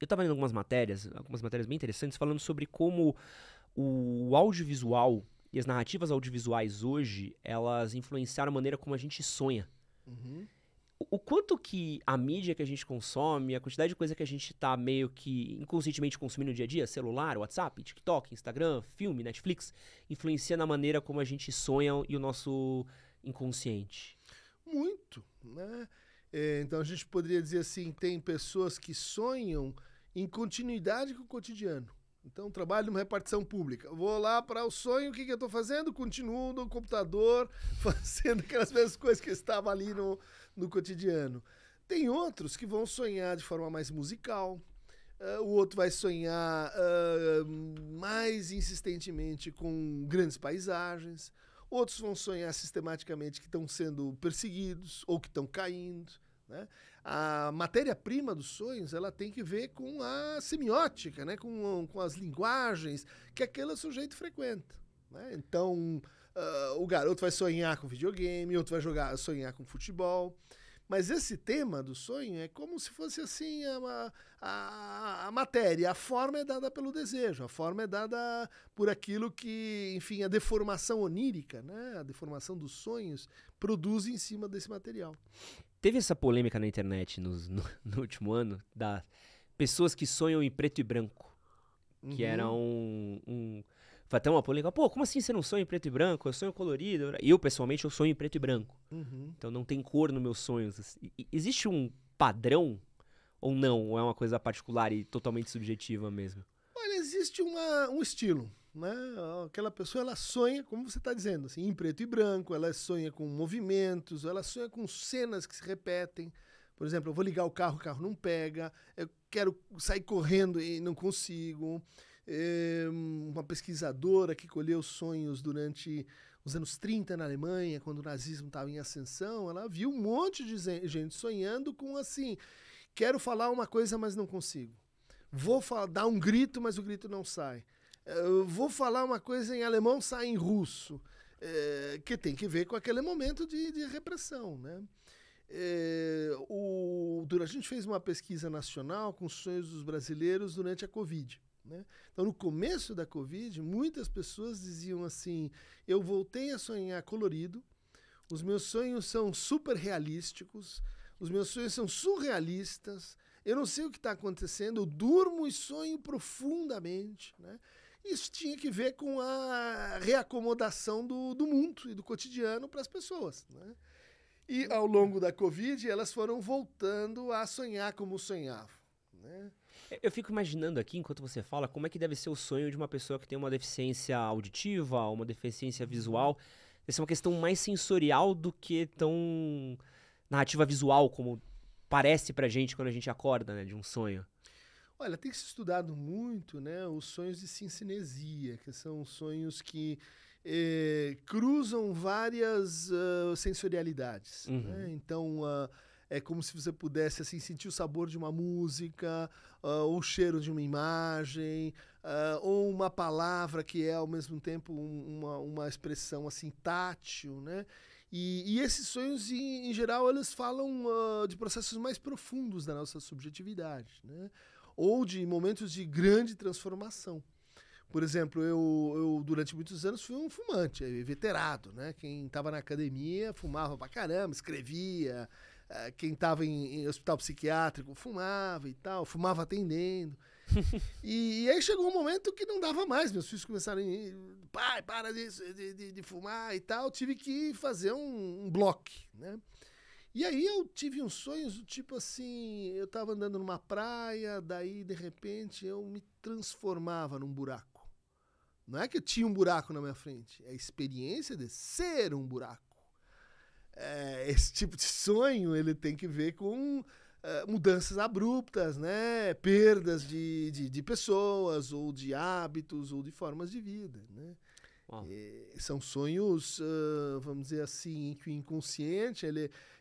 Eu estava lendo algumas matérias bem interessantes, falando sobre como o audiovisual e as narrativas audiovisuais hoje, elas influenciaram a maneira como a gente sonha. Uhum. O quanto que a mídia que a gente consome, a quantidade de coisa que a gente tá meio que inconscientemente consumindo no dia a dia, celular, WhatsApp, TikTok, Instagram, filme, Netflix, influencia na maneira como a gente sonha e o nosso inconsciente. Muito, né? Então a gente poderia dizer assim, tem pessoas que sonham em continuidade com o cotidiano. Então trabalho numa repartição pública. Vou lá para o sonho, o que que eu estou fazendo? Continuo no computador, fazendo aquelas mesmas coisas que eu estava ali no cotidiano. Tem outros que vão sonhar de forma mais musical, o outro vai sonhar mais insistentemente com grandes paisagens, outros vão sonhar sistematicamente que estão sendo perseguidos ou que estão caindo, né? A matéria-prima dos sonhos, ela tem que ver com a semiótica, né? com as linguagens que aquele sujeito frequenta, né? Então, o garoto vai sonhar com videogame, outro vai sonhar com futebol. Mas esse tema do sonho é como se fosse assim a matéria. A forma é dada pelo desejo, a forma é dada por aquilo que, enfim, a deformação onírica, né? A deformação dos sonhos produz em cima desse material. Teve essa polêmica na internet no último ano, das pessoas que sonham em preto e branco, que era foi até uma polêmica, pô, como assim você não sonha em preto e branco? Eu sonho colorido. Eu, pessoalmente, eu sonho em preto e branco. Uhum. Então não tem cor nos meus sonhos. Existe um padrão ou não? Ou é uma coisa particular e totalmente subjetiva mesmo? Olha, existe um estilo, né? Aquela pessoa, ela sonha, como você está dizendo, assim, em preto e branco, ela sonha com movimentos, ela sonha com cenas que se repetem. Por exemplo, eu vou ligar o carro não pega, eu quero sair correndo e não consigo. Uma pesquisadora que colheu sonhos durante os anos 30 na Alemanha, quando o nazismo estava em ascensão, ela viu um monte de gente sonhando com assim, quero falar uma coisa, mas não consigo. Vou dar um grito, mas o grito não sai. Vou falar uma coisa em alemão, sai em russo. Que tem que ver com aquele momento de repressão, né? A gente fez uma pesquisa nacional com os sonhos dos brasileiros durante a Covid. Né? Então, no começo da Covid, muitas pessoas diziam assim, eu voltei a sonhar colorido, os meus sonhos são super realísticos, os meus sonhos são surrealistas, eu não sei o que está acontecendo, eu durmo e sonho profundamente. Né? Isso tinha que ver com a reacomodação do mundo e do cotidiano para as pessoas. Né? E ao longo da Covid, elas foram voltando a sonhar como sonhavam. Né? Eu fico imaginando aqui, enquanto você fala, como é que deve ser o sonho de uma pessoa que tem uma deficiência auditiva, uma deficiência visual. Essa é uma questão mais sensorial do que tão narrativa visual, como parece pra gente quando a gente acorda, né, de um sonho. Olha, tem se estudado muito, né, os sonhos de sincinesia, que são sonhos que cruzam várias sensorialidades. Uhum. Né? Então, é como se você pudesse assim, sentir o sabor de uma música, ou o cheiro de uma imagem, ou uma palavra que é, ao mesmo tempo, uma expressão assim, tátil. Né? E esses sonhos, em geral, eles falam de processos mais profundos da nossa subjetividade, né? Ou de momentos de grande transformação. Por exemplo, eu durante muitos anos fui um fumante, veterado, né? Quem estava na academia fumava pra caramba, escrevia. Quem estava em hospital psiquiátrico fumava e tal, fumava atendendo. E aí chegou um momento que não dava mais, meus filhos começaram a ir, pai, para disso, de fumar e tal, tive que fazer um bloco, né? E aí eu tive uns sonhos do tipo assim, eu estava andando numa praia, daí de repente eu me transformava num buraco. Não é que eu tinha um buraco na minha frente, é a experiência de ser um buraco. Esse tipo de sonho ele tem que ver com mudanças abruptas, né? Perdas de pessoas, ou de hábitos, ou de formas de vida. Né? São sonhos, vamos dizer assim, em que o inconsciente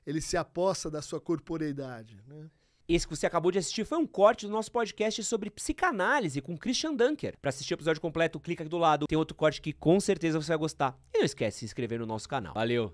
ele se aposta da sua corporeidade. Né? Esse que você acabou de assistir foi um corte do nosso podcast sobre psicanálise com Christian Dunker. Para assistir o episódio completo, clica aqui do lado. Tem outro corte que com certeza você vai gostar. E não esquece de se inscrever no nosso canal. Valeu!